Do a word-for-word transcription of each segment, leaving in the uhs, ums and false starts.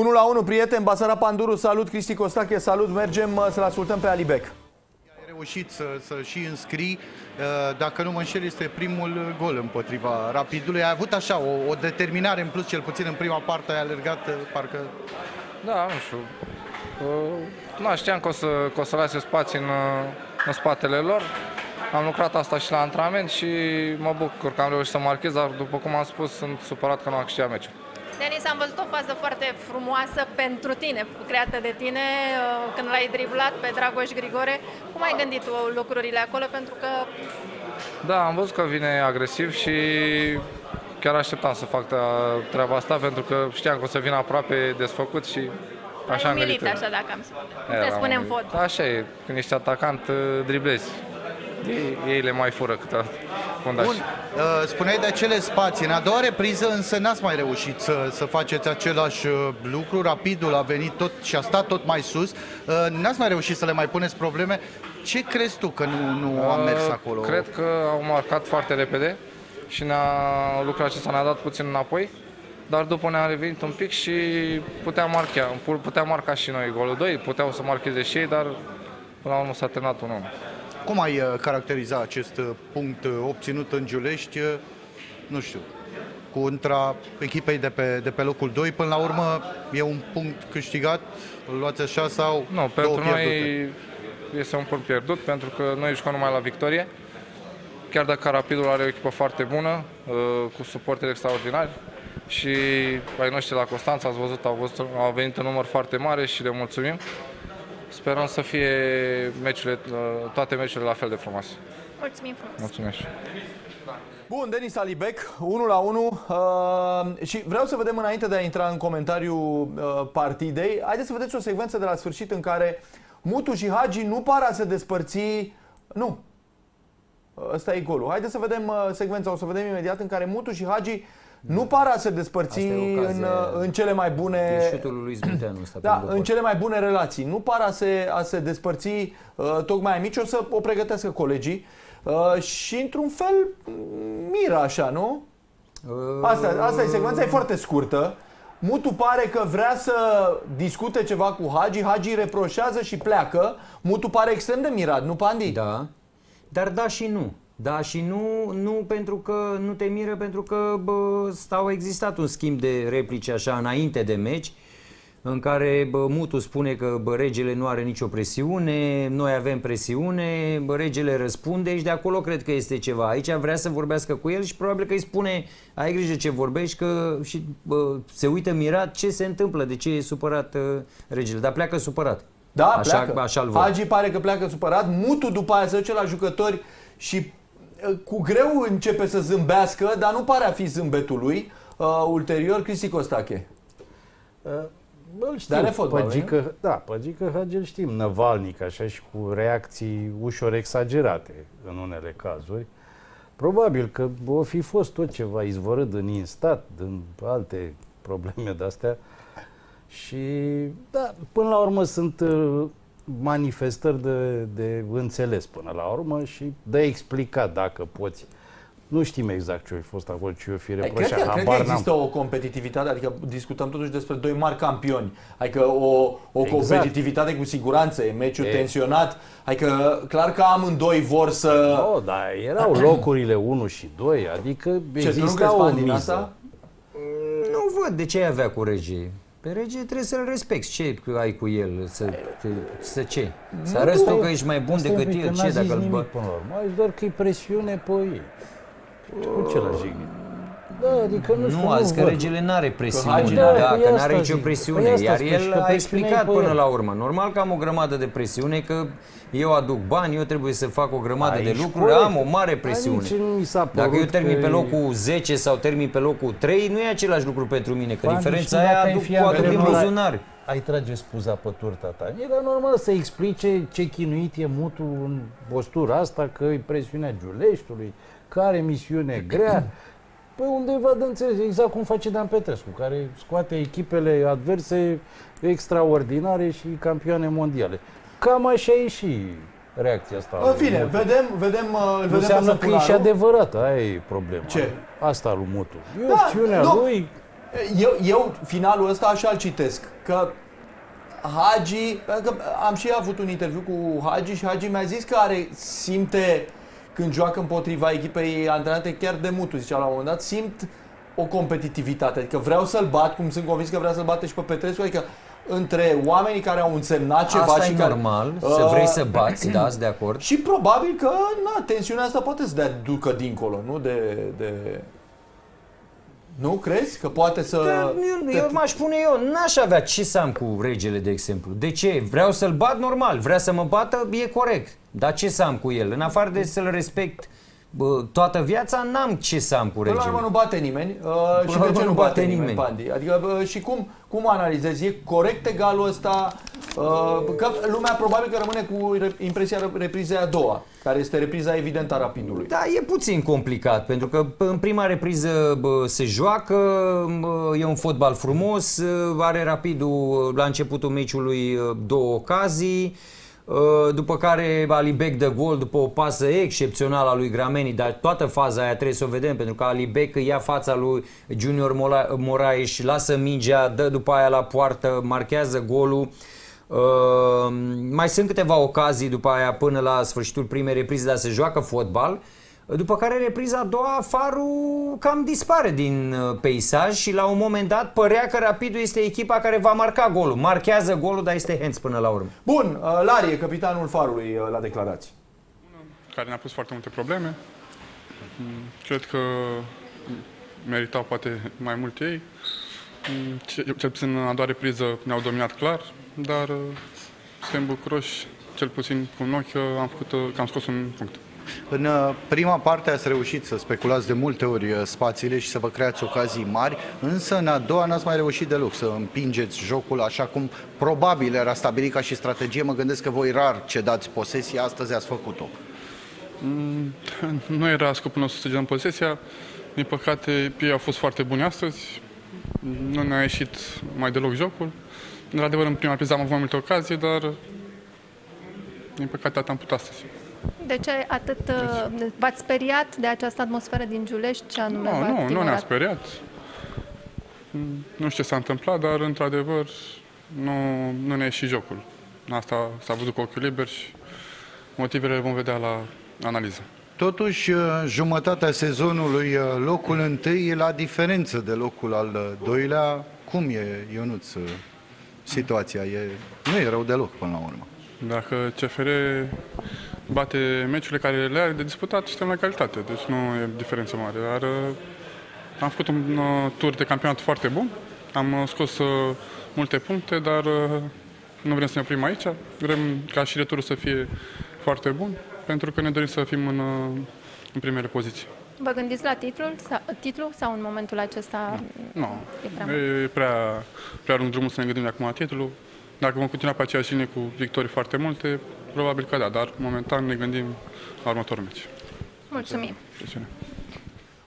unu la unu, prieten, Basarab Panduru, salut, Cristi Costache, salut, mergem să-l ascultăm pe Alibec. Ai reușit să, să și înscrii, dacă nu mă înșel, este primul gol împotriva Rapidului. Ai avut așa o, o determinare în plus, cel puțin în prima parte, ai alergat, parcă... Da, nu știu. Da, știam că o să, că o să lase spații în, în spatele lor. Am lucrat asta și la antrenament și mă bucur că am reușit să marchez, dar după cum am spus, sunt supărat că nu am câștigat meciul. Denis, am văzut o fază foarte frumoasă pentru tine, creată de tine, când l-ai driblat pe Dragoș Grigore. Cum ai gândit lucrurile acolo? Pentru că... Da, am văzut că vine agresiv și chiar așteptam să fac treaba asta, pentru că știam că o să vină aproape desfăcut și... Așa am gândit, așa, dacă am spus. Cum se spune în fotbal. Așa e, când ești atacant, driblezi. Ei, ei le mai fură câteodată. Bun, spuneai de acele spații. În a doua repriză însă n-ați mai reușit să, să faceți același lucru. Rapidul a venit tot și a stat tot mai sus. N-ați mai reușit să le mai puneți probleme. Ce crezi tu că nu, nu a mers acolo? Cred că au marcat foarte repede și lucrul acesta ne-a dat puțin înapoi. Dar după ne-am revenit un pic și puteam marca, puteam marca și noi golul doi, puteau să marcheze și ei, dar până la urmă s-a terminat un om. Cum ai caracteriza acest punct obținut în Giulești, nu știu, contra echipei de pe, de pe locul doi? Până la urmă e un punct câștigat, îl luați așa sau nu, pentru două noi pierdute? Este un punct pierdut, pentru că noi jucăm numai la victorie. Chiar dacă Rapidul are o echipă foarte bună, cu suporteri extraordinari, și ai noștri la Constanța, ați văzut, au, văzut, au venit în număr foarte mare și le mulțumim. Sperăm să fie meciurile, toate meciurile la fel de frumoase. Mulțumim frumos! Mulțumesc! Bun, Denis Alibec, unu la unu. Uh, și vreau să vedem, înainte de a intra în comentariul uh, partidei, haideți să vedeți o secvență de la sfârșit în care Mutu și Hagi nu par a se despărți. Nu! Ăsta e golul. Haideți să vedem uh, secvența, o să vedem imediat, în care Mutu și Hagi nu par a se despărți în, în cele mai bune lui ăsta, da, în cele mai bune relații. Nu par a se, a se despărți uh, tocmai mici. O să o pregătească colegii uh, și într-un fel mira așa, nu? Asta, asta e secvența, e foarte scurtă. Mutu pare că vrea să discute ceva cu Hagi, Hagi reproșează și pleacă. Mutu pare extrem de mirat, nu, Pandi? Da, dar da și nu. Da, și nu, nu pentru că nu te miră, pentru că bă, au existat un schimb de replici așa înainte de meci, în care bă, Mutu spune că bă, regele nu are nicio presiune, noi avem presiune, bă, regele răspunde și de acolo cred că este ceva. Aici vrea să vorbească cu el și probabil că îi spune, ai grijă ce vorbești, că și bă, se uită mirat ce se întâmplă, de ce e supărat uh, regele, dar pleacă supărat. Da, așa, pleacă. Așa-l văd. Hagi pare că pleacă supărat, Mutu după aia se duce la jucători și... Cu greu începe să zâmbească, dar nu pare a fi zâmbetul lui. Uh, ulterior, Cristi Costache. Uh, îl știm, dar fotbal, Păgică, da, Păgică Hagi îl știm, năvalnic, așa, și cu reacții ușor exagerate în unele cazuri. Probabil că o fi fost tot ceva izvorât din instat, din alte probleme de-astea. Și, da, până la urmă sunt... Uh, manifestări de, de înțeles până la urmă și de explicat dacă poți. Nu știm exact ce a fost acolo, ce o fi reproșat. Cred că, cred că există o competitivitate, adică discutăm totuși despre doi mari campioni, adică o, o exact. competitivitate cu siguranță, e meciul e... tensionat, adică clar că amândoi vor să... Nu, no, dar erau locurile unu și doi, adică exista o miză. Nu văd de ce avea cu regii. Pe rege trebuie să-l respecti. Ce ai cu el? Să, te, să ce? Să arăți tu că ești mai bun decât el? Că ce dacă îl bă... până la urmă, doar că e presiune pe ei. Cu ce l-a jignit? Da, adică nu, nu știu, azi, nu că văd. Regele n-are presiune, că da, da, că n-are nicio presiune. Păi iar el a explicat până el. la urmă. Normal că am o grămadă de presiune, că eu aduc bani, eu trebuie să fac o grămadă aici de lucruri, am o mare presiune. Dacă eu termin pe locul zece sau termin pe locul trei, nu e același lucru pentru mine, că diferența aia aduc cu aduc din buzunar. Ai trage spuza pe turta ta. Era normal să explice ce chinuit e Mutu în postura asta, că e presiunea Giuleștiului, că are misiune grea. Păi undeva de înțeles, exact cum face Dan Petrescu, care scoate echipele adverse extraordinare și campioane mondiale. Cam așa e și reacția asta. În fine, vedem, vedem, vedem. Înseamnă că e și adevărată, aia e problema. Ce? Asta lui Mutu. E opțiunea lui Eu, eu finalul ăsta așa-l citesc, că Hagi, că am și avut un interviu cu Hagi și Hagi mi-a zis că are, simte când joacă împotriva echipei antrenate chiar de Mutu, zicea la un moment dat, simt o competitivitate, adică vreau să-l bat, cum sunt convins că vreau să-l bate și pe Petrescu, adică între oamenii care au însemnat ceva asta și e care... normal, uh, să vrei să bați, da, de acord. Și probabil că, na, tensiunea asta poate să dea ducă dincolo, nu? De... de... Nu crezi că poate să... Da, eu eu m-aș pune eu, n-aș avea ce să am cu regele, de exemplu. De ce? Vreau să-l bat, normal. Vrea să mă bată, e corect. Dar ce să am cu el? În afară de să-l respect bă, toată viața, n-am ce să am cu regele. Până la urmă nu bate nimeni. Uh, și de ce nu bate nimeni, nimeni Pandi? Adică, uh, și cum, cum analizezi? E corect egalul ăsta? Uh, că lumea probabil că rămâne cu impresia reprizei a doua, care este repriza evidentă a Rapidului. Da, e puțin complicat, pentru că în prima repriză bă, se joacă, bă, e un fotbal frumos, bă, are Rapidul la începutul meciului două ocazii, bă, după care Alibec dă gol după o pasă excepțională a lui Grameni, dar toată faza aia trebuie să o vedem, pentru că Alibec ia fața lui Junior Morais, lasă mingea, dă după aia la poartă, marchează golul. Uh, mai sunt câteva ocazii după aia până la sfârșitul primei reprize, dar se joacă fotbal. După care repriza a doua, Farul cam dispare din peisaj și la un moment dat părea că Rapidul este echipa care va marca golul. Marchează golul, dar este hands până la urmă. Bun, Larie, capitanul Farului, la declarații. Care ne-a pus foarte multe probleme. Cred că meritau poate mai mult ei. Cel puțin în a doua repriză ne-au dominat clar. Dar uh, suntem bucuroși, cel puțin cu un ochi, că am, făcut, uh, că am scos un punct. În uh, prima parte ați reușit să speculați de multe ori uh, spațiile și să vă creați ocazii mari, însă în a doua n-ați mai reușit deloc să împingeți jocul așa cum probabil era stabilit ca și strategie. Mă gândesc că voi rar cedați posesia, astăzi ați făcut-o. Mm, nu era scopul nostru să cedăm posesia, din păcate ei au fost foarte buni astăzi, nu ne-a ieșit mai deloc jocul. Într-adevăr, în prima repriză am avut mai multe ocazii, dar din păcate atât am putut astăzi. De ce atât v-ați speriat de această atmosferă din Giulești? Ce anume nu, nu, nu ne-a speriat. Nu știu ce s-a întâmplat, dar într-adevăr nu, nu ne-a ieșit jocul. Asta s-a văzut cu ochiul liber și motivele le vom vedea la analiză. Totuși, jumătatea sezonului, locul întâi e la diferență de locul al doilea. Cum e, Ionuț? Situația e, nu e rău deloc până la urmă. Dacă C F R bate meciurile care le are de disputat, suntem la calitate, deci nu e diferență mare. Dar am făcut un uh, tur de campionat foarte bun, am uh, scos uh, multe puncte, dar uh, nu vrem să ne oprim aici. Vrem ca și returul să fie foarte bun, pentru că ne dorim să fim în, uh, în primele poziții. Vă gândiți la titlul sau, titlu sau în momentul acesta? Nu, e prea, e prea, prea lung drumul să ne gândim de acum la titlu. Dacă vom continua pe aceeași linie cu victorii foarte multe, probabil că da, dar momentan ne gândim la următorul meci. Mulțumim!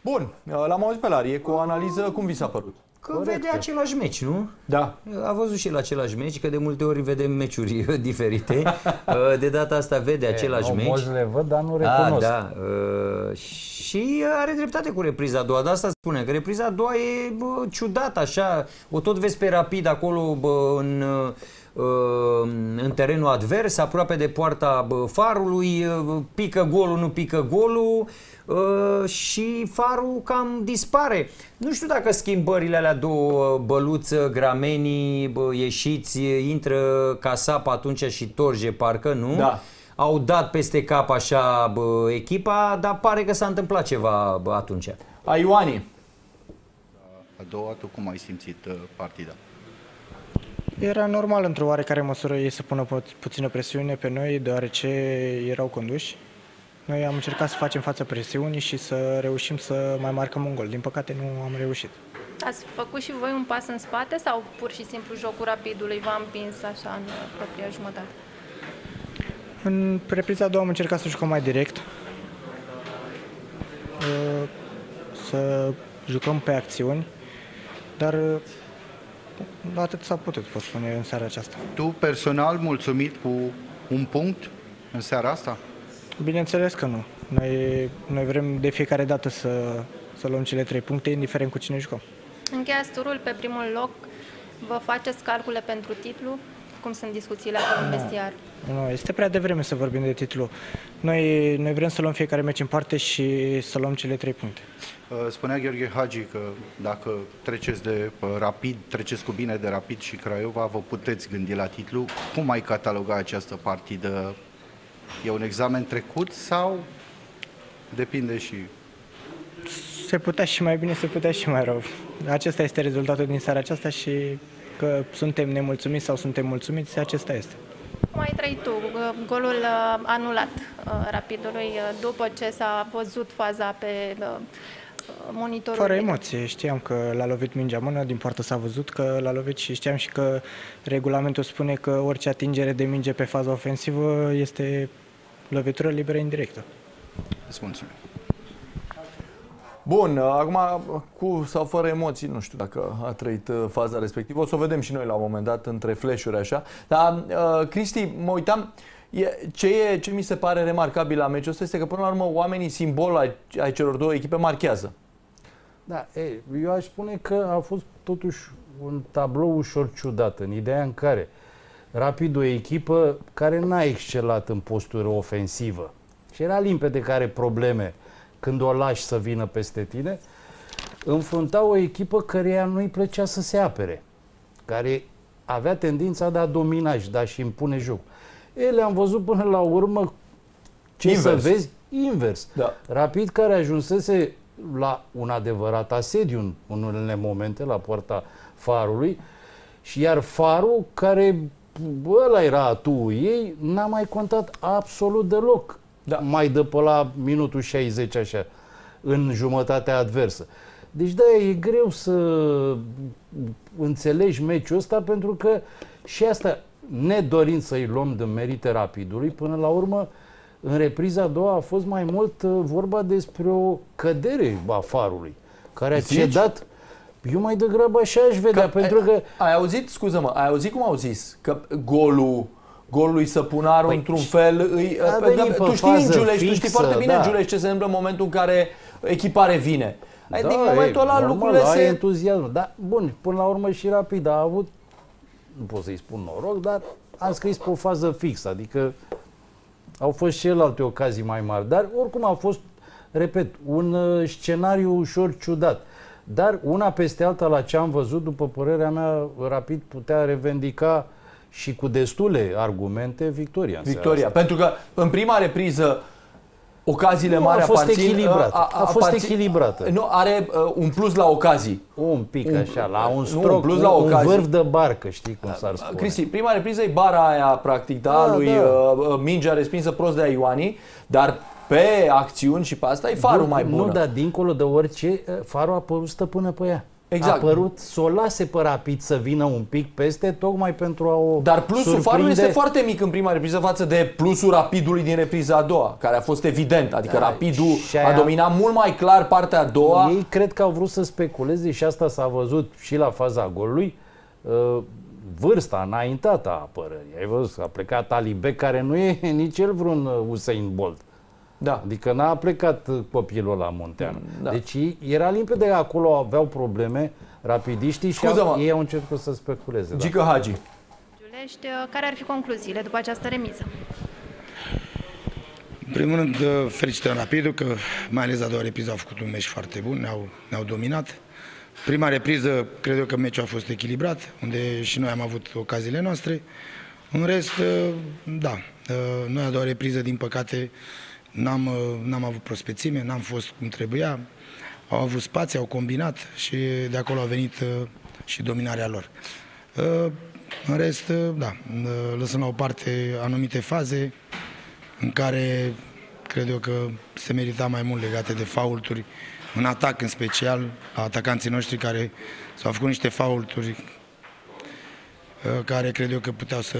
Bun, l-am auzit pe Larie cu o analiză, cum vi s-a părut? Că Corectă. vede același meci, nu? Da. A văzut și la același meci, că de multe ori vedem meciuri diferite. De data asta vede e, același meci. Poți le văd, dar nu recunosc. A, da. Uh, și are dreptate cu repriza a doua. De asta spune că repriza a doua e bă, ciudat, așa. O tot vezi pe Rapid acolo bă, în... în terenul advers, aproape de poarta Farului, pică golul, nu pică golul și Farul cam dispare. Nu știu dacă schimbările alea două, Băluță, Grameni, ieșiți, intră Casap atunci și Torje, parcă, nu? Da. Au dat peste cap așa echipa, dar pare că s-a întâmplat ceva atunci. Aioani. A doua, tu cum ai simțit partida? Era normal, într-o oarecare măsură, ei să pună pu puțină presiune pe noi, deoarece erau conduși. Noi am încercat să facem față presiunii și să reușim să mai marcăm un gol. Din păcate, nu am reușit. Ați făcut și voi un pas în spate sau pur și simplu jocul Rapidului v-a împins așa în propria jumătate? În repriza a doua am încercat să jucăm mai direct, să jucăm pe acțiuni, dar... atât s-a putut, pot spune, în seara aceasta. Tu, personal, mulțumit cu un punct în seara asta? Bineînțeles că nu. Noi, noi vrem de fiecare dată să, să luăm cele trei puncte, indiferent cu cine jucăm. Încheiați turul pe primul loc, vă faceți calcule pentru titlu? Cum sunt discuțiile acolo în vestiar? Nu, este prea devreme să vorbim de titlu. Noi, noi vrem să luăm fiecare meci în parte și să luăm cele trei puncte. Spunea Gheorghe Hagi că dacă treceți de Rapid, treceți cu bine de Rapid și Craiova, vă puteți gândi la titlu. Cum ai cataloga această partidă? E un examen trecut sau depinde și... Se putea și mai bine, se putea și mai rău. Acesta este rezultatul din seara aceasta și că suntem nemulțumiți sau suntem mulțumiți, acesta este. Cum ai trăit tu golul anulat Rapidului după ce s-a văzut faza pe monitorul? Fără emoție, știam că l-a lovit mingea mână, din poartă s-a văzut că l-a lovit și știam și că regulamentul spune că orice atingere de minge pe faza ofensivă este lovitură liberă indirectă. Îți mulțumim. Bun, acum cu sau fără emoții, nu știu dacă a trăit faza respectivă. O să o vedem și noi la un moment dat între flash-uri așa. Dar, uh, Cristi, mă uitam, e, ce, e, ce mi se pare remarcabil la meciul ăsta este că până la urmă oamenii simbol ai, ai celor două echipe marchează. Da, ei, eu aș spune că a fost totuși un tablou ușor ciudat, în ideea în care Rapid, o echipă care n-a excelat în postură ofensivă și era limpede că are probleme când o lași să vină peste tine, înfrunta o echipă căreia nu-i plăcea să se apere, care avea tendința de a domina și de a-și impune joc. Ele am văzut până la urmă ce invers. Să vezi? Invers. Da. Rapid, care ajunsese la un adevărat asediu în unele momente la poarta Farului, și iar Farul, care ăla era atuul ei, n-a mai contat absolut deloc. Da. Mai dă pe la minutul șaizeci așa, în jumătatea adversă. Deci da, e greu să înțelegi meciul ăsta, pentru că și asta, ne dorim să-i luăm de merite Rapidului, până la urmă, în repriza a doua a fost mai mult vorba despre o cădere a Farului, care a cedat. Eu mai degrabă așa aș vedea, că, pentru că... Ai auzit, scuză-mă, ai auzit cum au zis? Că golul... Golul lui Săpunaru, păi, într-un fel, îi, da, tu știi în Giulești, fixă, tu știi foarte bine, da, în Giulești ce se întâmplă în momentul în care echipa revine. Da, din momentul ăla lucrurile se... entuziasm. Da, bun, până la urmă și Rapid a avut, nu pot să-i spun noroc, dar am scris pe o fază fixă, adică au fost și alte ocazii mai mari, dar oricum a fost, repet, un scenariu ușor ciudat. Dar una peste alta, la ce am văzut, după părerea mea, Rapid putea revendica și cu destule argumente victoria. Victoria, pentru că în prima repriză ocaziile nu, mari a fost aparțin, echilibrată. A, a, a fost aparțin, echilibrată. Nu, are uh, un plus la ocazii. Un pic un, așa, la un stroc, un, plus un, la ocazii. Un vârf de barcă, știi cum s-ar spune. Cristi, prima repriză e bara aia, practic, da, a, lui da. Uh, mingea respinsă prost de Aioani, dar pe acțiuni și pe asta e Farul mai bună. Nu, dar dincolo de orice, Farul a părut stăpână pe ea. Exact. A părut să o lase pe Rapid să vină un pic peste, tocmai pentru a o... Dar plusul surprinde... Farului este foarte mic în prima repriză față de plusul Rapidului din repriza a doua, care a fost evident. Adică da, Rapidul aia... a dominat mult mai clar partea a doua. Ei cred că au vrut să speculeze și asta s-a văzut și la faza golului. Vârsta înaintată a apărării. Ai văzut că a plecat Alibec, care nu e nici el vreun Usain Bolt. Da. Adică n-a plecat copilul la Muntean. Da. Deci era limpede că acolo aveau probleme rapidiștii și au, ei au început să speculeze. Gică da. Hagi. Giulești, care ar fi concluziile după această remiză? În primul rând, fericită Rapidul, că mai ales a doua repriză au făcut un meci foarte bun, ne-au ne-au dominat. Prima repriză, cred eu că meciul a fost echilibrat, unde și noi am avut ocaziile noastre. În rest, da, noi a doua repriză, din păcate, N-am, n-am avut prospețime, n-am fost cum trebuia, au avut spații, au combinat și de acolo a venit și dominarea lor. În rest, da, lăsăm la o parte anumite faze în care cred eu că se merita mai mult, legate de faulturi, în atac în special, la atacanții noștri care s-au făcut niște faulturi care cred eu că puteau să...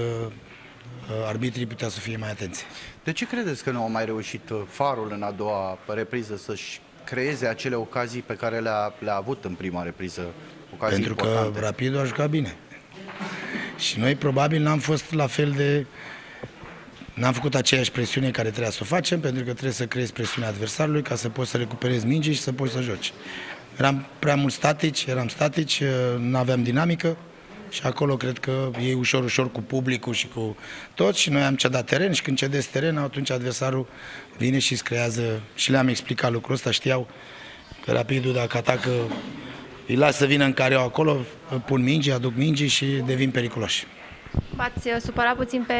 arbitrii putea să fie mai atenți. De ce credeți că nu a mai reușit Farul în a doua repriză să-și creeze acele ocazii pe care le-a le avut în prima repriză? Ocazii Pentru importante? Că Rapidul a jucat bine. Și noi probabil n-am fost la fel de... N-am făcut aceeași presiune care trebuia să o facem, pentru că trebuie să creezi presiunea adversarului ca să poți să recuperezi mingi și să poți să joci. Eram prea mult statici, eram statici, nu aveam dinamică și acolo cred că ei ușor, ușor cu publicul și cu toți și noi am cedat teren și când cedezi teren, atunci adversarul vine și îți creează și le-am explicat lucrul ăsta, știau că Rapidul dacă atacă îi las să vină în care eu acolo, pun mingi, aduc mingi și devin periculoși. V-ați supărat puțin pe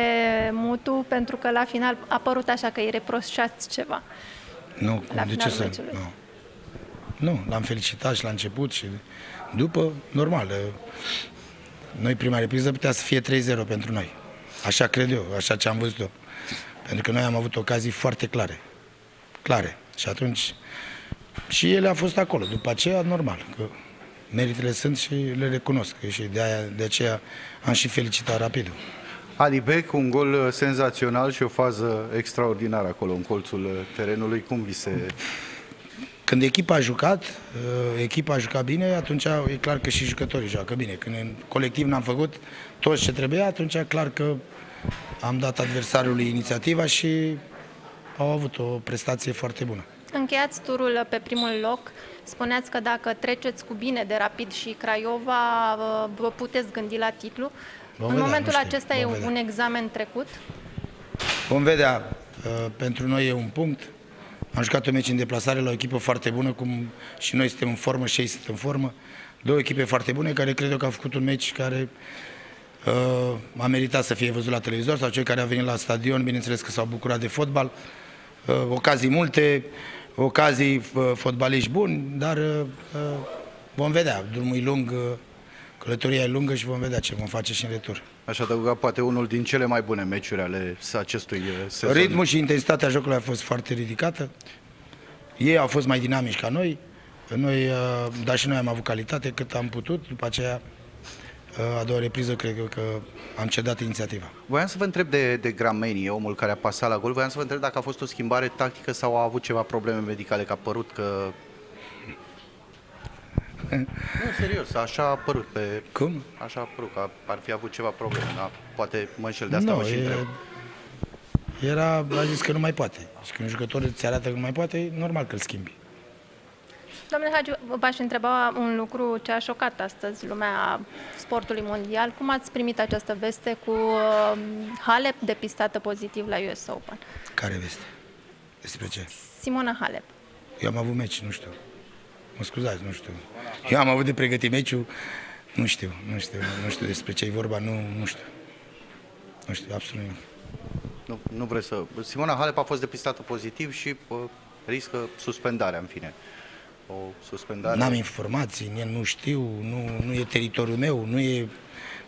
Mutu pentru că la final a părut așa că îi reproșați ceva. Nu, la de ce să... Nu, nu l-am felicitat și la început și după, normal. Noi prima repriză putea să fie trei zero pentru noi. Așa cred eu, așa ce am văzut eu. Pentru că noi am avut ocazii foarte clare. Clare. Și atunci... Și ele a fost acolo. După aceea, normal, că meritele sunt și le recunosc. Și de, aia, de aceea am și felicitat Rapidul. Alibec, un gol senzațional și o fază extraordinară acolo, în colțul terenului. Cum vi se... Când echipa a jucat, echipa a jucat bine, atunci e clar că și jucătorii joacă bine. Când în colectiv n-am făcut tot ce trebuia, atunci clar că am dat adversarului inițiativa și au avut o prestație foarte bună. Încheiați turul pe primul loc. Spuneați că dacă treceți cu bine de Rapid și Craiova, vă puteți gândi la titlu. Vom în vedea, momentul acesta e vedea. un examen trecut? Vom vedea. Pentru noi e un punct. Am jucat un meci în deplasare la o echipă foarte bună, cum și noi suntem în formă și ei sunt în formă. Două echipe foarte bune care cred eu că au făcut un meci care uh, a meritat să fie văzut la televizor sau cei care au venit la stadion, bineînțeles că s-au bucurat de fotbal. Uh, ocazii multe, ocazii uh, fotbaliști buni, dar uh, vom vedea. Drumul e lung, uh, călătoria e lungă și vom vedea ce vom face și în retur. Aș adăuga poate unul din cele mai bune meciuri ale acestui sezon. Ritmul și intensitatea jocului a fost foarte ridicată. Ei au fost mai dinamici ca noi. Noi, dar și noi am avut calitate cât am putut. După aceea, a doua repriză, cred că am cedat inițiativa. Voiam să vă întreb de, de Grameni, omul care a pasat la gol. Voiam să vă întreb dacă a fost o schimbare tactică sau a avut ceva probleme medicale, că a părut că... Nu, serios, așa a apărut pe... Cum? Așa a apărut, că ar fi avut ceva probleme, dar poate mă înșel, de asta no, mă și întreb. Era, a zis că nu mai poate. Și când un jucător îți arată că nu mai poate, e normal că îl schimbi. Domnule Hagi, v-aș întreba un lucru ce a șocat astăzi lumea sportului mondial. Cum ați primit această veste cu Halep depistată pozitiv la U S Open? Care veste? Despre ce? Simona Halep. Eu am avut meci, nu știu. Mă scuzați, nu știu. Eu am avut de pregătit meciul, nu știu, nu știu, nu știu despre ce e vorba, nu, nu știu. Nu știu, absolut nimic. Nu, nu vreți să... Simona Halep a fost depistată pozitiv și uh, riscă suspendarea, în fine. O suspendare... N-am informații, nu știu, nu, nu e teritoriul meu, nu e...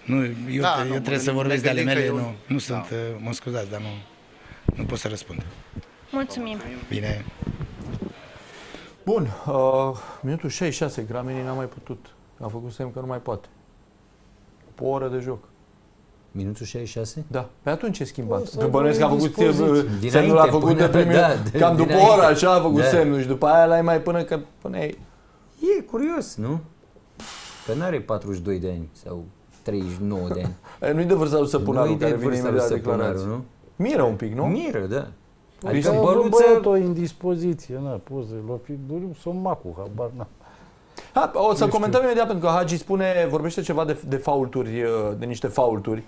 Nu, eu da, eu nu, trebuie să vorbesc de ale mele, eu... nu, nu sunt... Da. Mă scuzați, dar nu, nu pot să răspund. Mulțumim! Bine! Bun, uh, minutul șaizeci și șase, Grameni n-a mai putut. A făcut semn că nu mai poate. Pe o oră de joc. Minutul șaizeci și șase? Da. Pe atunci ce schimbat? Că bănuiesc că a făcut semnul, a făcut de primul, da, de, cam după o oră așa a făcut da. semnul și după aia l-ai mai până că puneai... E curios, nu? Că n-are patruzeci și doi de ani sau treizeci și nouă de ani. Nu-i de vârsta lui Săpunaru care vine imediat declarații. Nu? Miră un pic, nu? Miră, da. Adică Băluță... o indispoziție, na, poze, lopi, durim, somacul, habar, na. Ha, o să comentăm imediat, pentru că Hagi spune, vorbește ceva de, de faulturi, de niște faulturi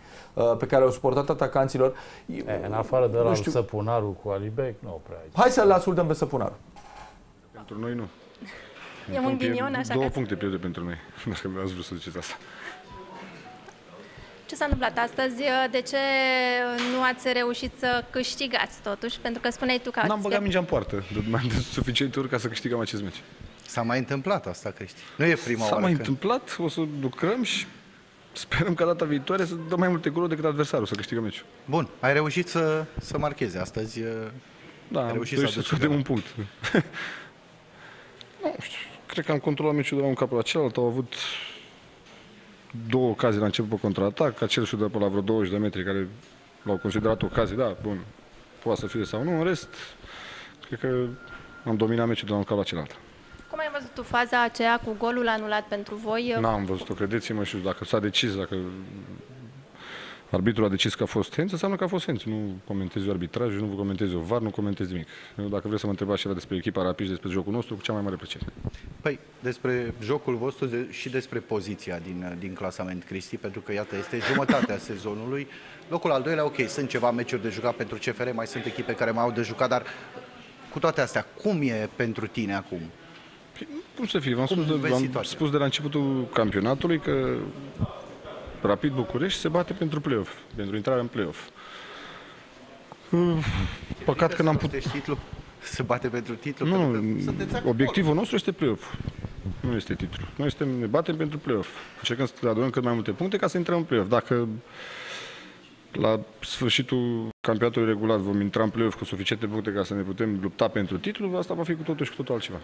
pe care au suportat atacanților. E, în afară de la Săpunaru cu Alibec, nu prea aici. Hai să-l ascultăm pe Săpunaru. Pentru noi nu. E un ghinion, așa că... Două puncte pierde pentru noi, dacă mi-ați vrut să ziceți asta. Ce s-a întâmplat astăzi? De ce nu ați reușit să câștigați totuși? Pentru că spuneai tu că... N-am băgat mingea în poartă, mai de suficient ori ca să câștigăm acest meci. S-a mai întâmplat asta, Cristi. Nu e prima oară. S-a mai întâmplat, o să lucrăm și sperăm ca data viitoare să dăm mai multe goluri decât adversarul, să câștigăm meciul. Bun, ai reușit să, să marchezi astăzi. Da, ai reușit să scoatem un punct. Nu știu, cred că am controlat meciul de la un cap la celălalt, au avut... Două ocazii la început pe contraatac, acel șut de pe la vreo douăzeci de metri care l-au considerat ocazie, da, bun, poate să fie sau nu, în rest, cred că am dominat meciul de la un cap la celălalt. Cum ai văzut tu faza aceea cu golul anulat pentru voi? N-am văzut-o, credeți-mă, și dacă s-a decis, dacă Arbitrul a decis că a fost hands, înseamnă că a fost hands. Nu comentez eu arbitrajul, nu vă comentez eu V A R, nu comentez nimic. Dacă vreți să mă întrebați ceva despre echipa Rapid, despre jocul nostru, cu cea mai mare plăcere. Păi, despre jocul vostru și despre poziția din, din clasament, Cristi, pentru că, iată, este jumătatea sezonului. Locul al doilea, ok, sunt ceva meciuri de jucat pentru C F R, mai sunt echipe care mai au de jucat, dar cu toate astea, cum e pentru tine acum? Cum să fie? V-am spus, spus de la începutul campionatului că Rapid București se bate pentru play-off, pentru intrarea în play-off. Păcat că n-am putut... Se bate pentru titlu? Nu, obiectivul nostru este play-off. Nu este titlu. Noi suntem, ne batem pentru play-off. Încercăm să adunăm cât mai multe puncte ca să intrăm în play-off. Dacă la sfârșitul campionatului regulat vom intra în play-off cu suficiente puncte ca să ne putem lupta pentru titlu, asta va fi cu totul și cu totul altceva.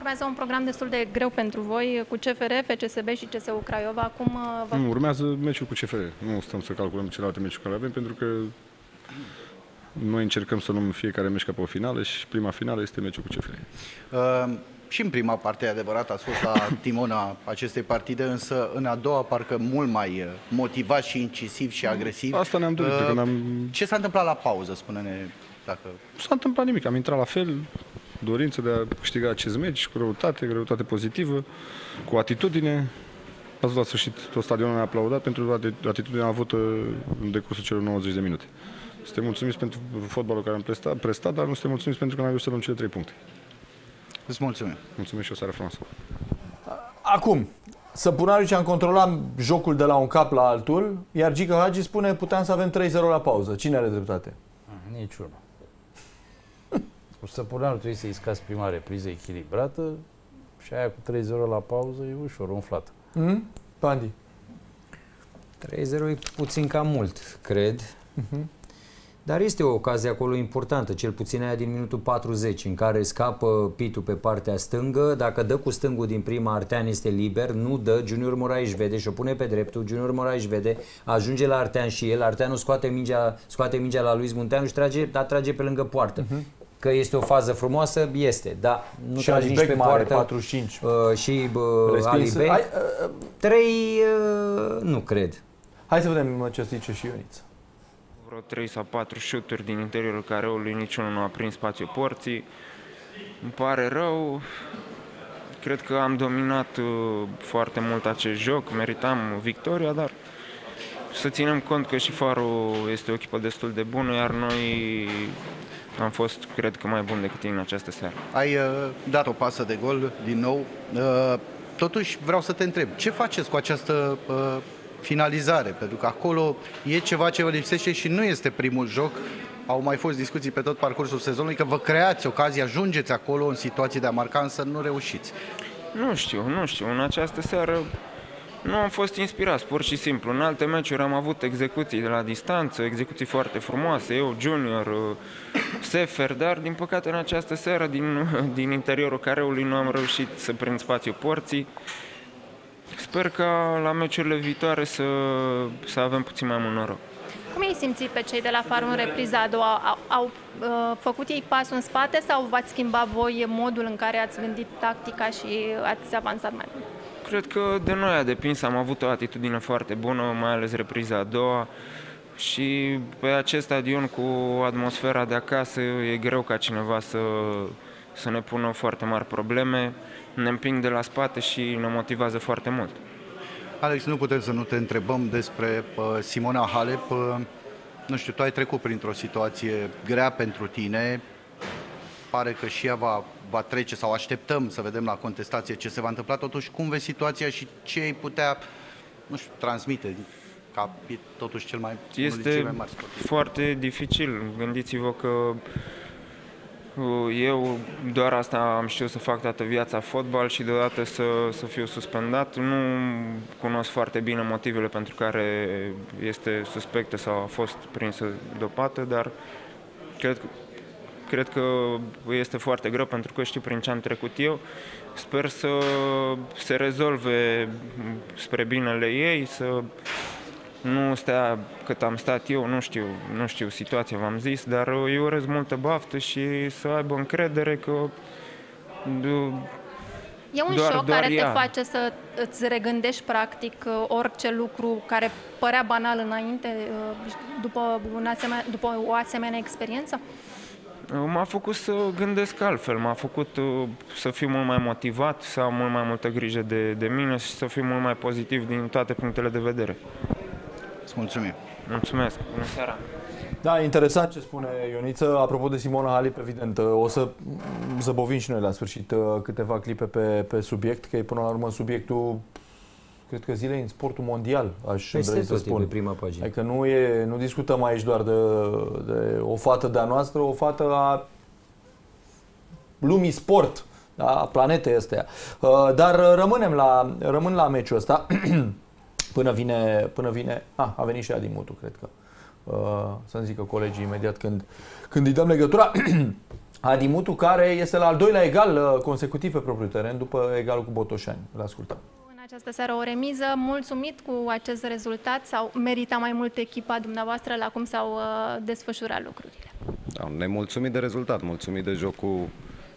Urmează un program destul de greu pentru voi cu C F R, F C S B și C S U Craiova. Acum vă... Nu, urmează meciul cu C F R. Nu stăm să calculăm celelalte meciuri care avem, pentru că noi încercăm să luăm fiecare meci ca pe o finală și prima finală este meciul cu C F R. Uh, și în prima parte, adevărat, a fost la timona acestei partide, însă în a doua parcă mult mai motivat și incisiv și agresiv. Asta ne-am dorit. Uh, am... Ce s-a întâmplat la pauză, spune-ne dacă... Nu s-a întâmplat nimic, am intrat la fel... Dorință de a câștiga acest meci cu greutate, greutate pozitivă, cu atitudine. Ați văzut la sfârșit, tot stadionul ne-a aplaudat pentru atitudinea avută în decursul celor nouăzeci de minute. Suntem mulțumiți pentru fotbalul care am prestat, prestat dar nu suntem mulțumiți pentru că n-am reușit să luăm cele trei puncte. Îți mulțumim. Mulțumesc și o seară frumoasă. Acum, Săpunaru și-am controlat jocul de la un cap la altul, iar Gheorghe Hagi spune puteam să avem trei zero la pauză. Cine are dreptate? Niciunul. Cu Săpunaru trebuie să-i scazi prima repriză echilibrată și aia cu trei zero la pauză e ușor, umflată. Mm-hmm. Pandi? trei zero e puțin cam mult, cred. Mm-hmm. Dar este o ocazie acolo importantă, cel puțin aia din minutul patruzeci, în care scapă Pitu pe partea stângă. Dacă dă cu stângul din prima, Artean este liber, nu dă, Junior Morais vede și o pune pe dreptul, Junior Morais vede, ajunge la Artean și el, Arteanul scoate mingea, scoate mingea la lui Muntean și trage, da, trage pe lângă poartă. Mm-hmm. Că este o fază frumoasă, este, dar nu și tragi nici pe mare, poartă. patruzeci și cinci. Uh, și uh, Alibec. Ai, uh, trei, uh, nu cred. Hai să vedem ce zice și Ioniță. Vreo trei sau patru șuturi din interiorul careului, niciunul nu a prins spațiul porții. Îmi pare rău. Cred că am dominat uh, foarte mult acest joc, meritam victoria, dar să ținem cont că și Farul este o echipă destul de bună, iar noi... Am fost, cred că, mai bun decât tine în această seară. Ai uh, dat o pasă de gol, din nou. Uh, totuși, vreau să te întreb, ce faceți cu această uh, finalizare? Pentru că acolo e ceva ce vă lipsește și nu este primul joc. Au mai fost discuții pe tot parcursul sezonului că vă creați ocazii, ajungeți acolo în situații de a marca, însă nu reușiți. Nu știu, nu știu. În această seară nu am fost inspirați, pur și simplu. În alte meciuri am avut execuții de la distanță, execuții foarte frumoase, eu, Junior, Sefer, dar din păcate în această seară, din, din interiorul careului, nu am reușit să prind spațiul porții. Sper că la meciurile viitoare să, să avem puțin mai mult noroc. Cum i-ai simțit pe cei de la Farul în repriza a doua? Au, au uh, făcut ei pasul în spate sau v-ați schimbat voi modul în care ați gândit tactica și ați avansat mai mult? Cred că de noi a depins, am avut o atitudine foarte bună, mai ales repriza a doua și pe acest stadion cu atmosfera de acasă e greu ca cineva să, să ne pună foarte mari probleme, ne împing de la spate și ne motivează foarte mult. Alex, nu putem să nu te întrebăm despre uh, Simona Halep. Uh, nu știu, tu ai trecut printr-o situație grea pentru tine, pare că și ea va... va trece sau așteptăm să vedem la contestație ce se va întâmpla, totuși cum vezi situația și ce îi putea, nu știu, transmite, ca totuși cel mai este mai mari sportiv. Foarte dificil, gândiți-vă că eu doar asta am știut să fac toată viața, fotbal, și deodată să, să fiu suspendat. Nu cunosc foarte bine motivele pentru care este suspectă sau a fost prinsă dopată, dar cred că Cred că este foarte greu pentru că știu prin ce am trecut eu. Sper să se rezolve spre binele ei, să nu stea cât am stat eu, nu știu, nu știu situația, v-am zis, dar eu urez multă baftă și să aibă încredere că E un doar, șoc doar care ea. te face să îți regândești practic orice lucru care părea banal înainte după, un asemenea, după o asemenea experiență? M-a făcut să gândesc altfel, m-a făcut să fiu mult mai motivat, să am mult mai multă grijă de, de mine și să fiu mult mai pozitiv din toate punctele de vedere. Îți mulțumim! Mulțumesc! Bună seara! Da, interesant ce spune Ioniță. Apropo de Simona Halep, evident, o să zăbovim și noi la sfârșit câteva clipe pe, pe subiect, că e până la urmă subiectul, cred că zilei în sportul mondial, aș vrea să spun. Pe prima pagină. Adică nu, e, nu discutăm aici doar de, de o fată de-a noastră, o fată a lumii sport, a planetei astea. Dar rămânem la, rămân la meciul ăsta până vine... Până vine a, a venit și Adi Mutu, cred că. Uh, să-mi zică colegii imediat când, când îi dăm legătura. Adi Mutu, care este la al doilea egal consecutiv pe propriul teren după egalul cu Botoșani. Îl ascultăm. În această seară o remiză. Mulțumit cu acest rezultat sau merita mai mult echipa dumneavoastră la cum s-au uh, desfășurat lucrurile? Da, ne mulțumim de rezultat, mulțumit de jocul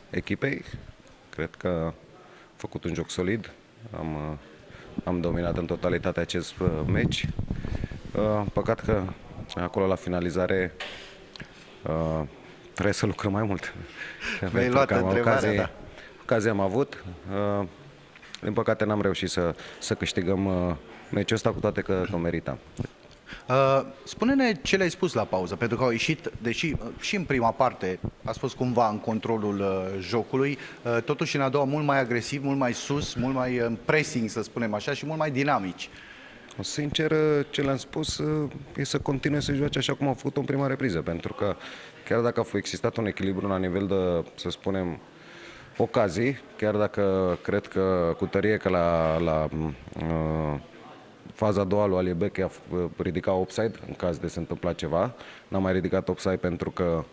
echipei. Cred că am făcut un joc solid. Am, uh, am dominat în totalitate acest uh, meci. Uh, păcat că acolo, la finalizare, uh, trebuie să lucrăm mai mult. Mi-ai luat întrebarea, da. Ocazia am avut. Uh, din păcate, n-am reușit să, să câștigăm uh, meciul ăsta, cu toate că, că meritam. Uh, Spune-ne ce le-ai spus la pauză, pentru că au ieșit, deși și în prima parte a fost cumva în controlul uh, jocului, uh, totuși în a doua mult mai agresiv, mult mai sus, mult mai în pressing, să spunem așa, și mult mai dinamici. Sincer, ce le-am spus e să continue să joace așa cum au făcut-o în prima repriză, pentru că chiar dacă a existat un echilibru la nivel de, să spunem, ocazii, chiar dacă cred că cu tărie că la, la uh, faza a doua lui Alibec i-a ridicat offside în caz de se întâmpla ceva, n-a mai ridicat offside pentru că,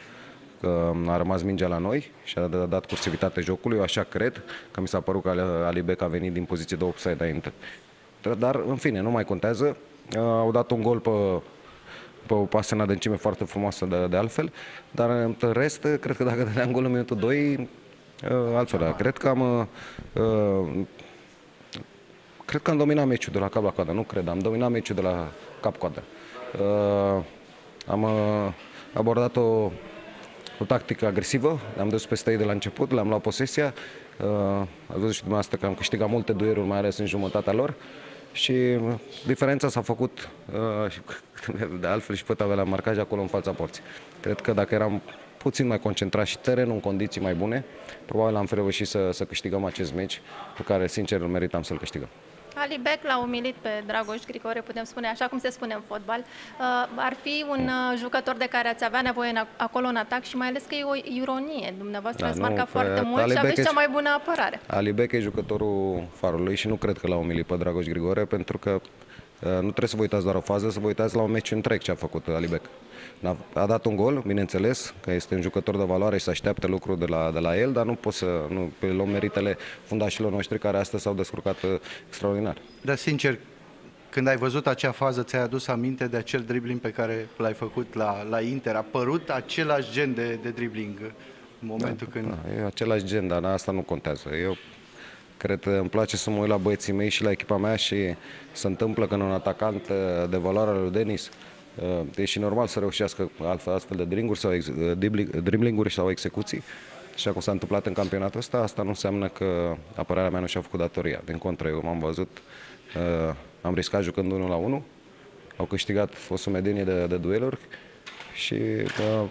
că a rămas mingea la noi și a dat cursivitate jocului, așa cred, că mi s-a părut că Alibec a venit din poziție de offside înainte. Dar, în fine, nu mai contează. Uh, au dat un gol pe, pe o pasă în adâncime foarte frumoasă de, de altfel, dar în rest, cred că dacă dădeam gol în minutul doi, uh, altfel. Da. Cred că am... Uh, cred că am dominat meciul de la cap la coadă. Nu cred, am dominat meciul de la cap-coadă. Uh, am uh, abordat o, o tactică agresivă, am dus peste ei de la început, le-am luat posesia. Uh, ați văzut și dumneavoastră că am câștigat multe dueluri, mai ales în jumătatea lor. Și diferența s-a făcut, de altfel și păta avea la marcaj acolo în fața porții. Cred că dacă eram puțin mai concentrat și terenul în condiții mai bune, probabil am fi reușit să, să câștigăm acest meci pe care, sincer, îl meritam să-l câștigăm. Alibec l-a umilit pe Dragoș Grigore, putem spune, așa cum se spune în fotbal. Ar fi un jucător de care ați avea nevoie acolo în atac și mai ales că e o ironie. Dumneavoastră ați marcat foarte mult și aveți cea mai bună apărare. Alibec e jucătorul Farului și nu cred că l-a umilit pe Dragoș Grigore, pentru că nu trebuie să vă uitați doar o fază, să vă uitați la un meci întreg ce a făcut Alibec. A dat un gol, bineînțeles, că este un jucător de valoare și se așteaptă lucruri de la, de la el, dar nu pot să nu, pe luăm meritele fundașilor noștri care astăzi s-au descurcat extraordinar. Dar sincer, când ai văzut acea fază, ți-ai adus aminte de acel dribbling pe care l-ai făcut la, la Inter? A părut același gen de, de dribbling în momentul da, când... Da, e același gen, dar asta nu contează. Eu cred că îmi place să mă uit la băieții mei și la echipa mea și se întâmplă când un atacant de valoare lui Denis e și normal să reușească astfel de dribbling-uri sau, ex dribbling-uri sau execuții. Și acum s-a întâmplat în campionatul ăsta, asta nu înseamnă că apărarea mea nu și-a făcut datoria. Din contră, eu m-am văzut, am riscat jucând unul la unul, au câștigat o sumedenie de, de dueluri și